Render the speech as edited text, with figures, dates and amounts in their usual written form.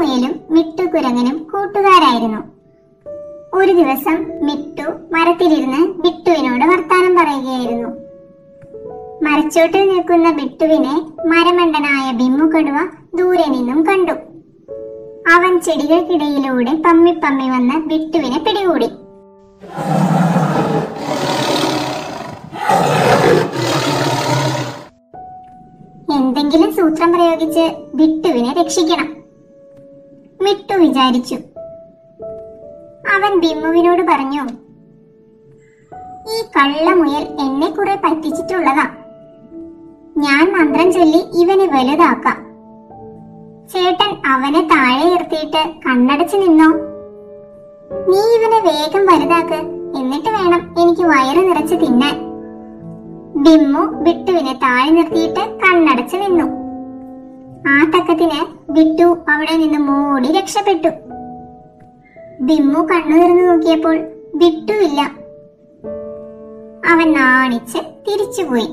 മുയലും മിട്ടു കുരങ്ങനും കൂട്ടുകാരായിരുന്നു. ഒരു ദിവസം മിട്ടു മരത്തിലിരുന്ന് ബിട്ടുവിനോട് വർത്താനം പറയുകയായിരുന്നു. മരച്ചോട്ടിൽ നിൽക്കുന്ന ബിട്ടുവിനെ മരമണ്ടനായ ബിമ്മു കടുവ ദൂരെ നിന്നും കണ്ടു. അവൻ ചെടികൾക്കിടയിലൂടെ പമ്മിപ്പമ്മി വന്ന് ബിട്ടുവിനെ പിടികൂടി. എന്തെങ്കിലും സൂത്രം പ്രയോഗിച്ച് ബിട്ടുവിനെ രക്ഷിക്കണം, മിട്ടു വിചാരിച്ചു. അവൻ ബിമ്മുവിനോട് പറഞ്ഞു, ഈ കള്ള മുയൽ എന്നെ കുറെ പറ്റിച്ചിട്ടുള്ളതാ. ഞാൻ മന്ത്രം ചൊല്ലി ഇവനെ വലുതാക്കാം. ചേട്ടൻ അവനെ താഴെ നിർത്തിയിട്ട് കണ്ണടച്ചു നിന്നോ. നീ ഇവനെ വേഗം വലുതാക്ക്, എന്നിട്ട് വേണം എനിക്ക് വയറ് നിറച്ച് തിന്നാൻ. ബിമ്മു ബിട്ടുവിനെ താഴെ നിർത്തിയിട്ട് കണ്ണടച്ചു നിന്നു. ആ തക്കത്തിന് ബിട്ടു അവിടെ നിന്ന് മൂടി രക്ഷപ്പെട്ടു. ബിമ്മു കണ്ണു തുറന്നു നോക്കിയപ്പോൾ ബിട്ടു ഇല്ല. അവൻ നാണിച്ച് തിരിച്ചുപോയി.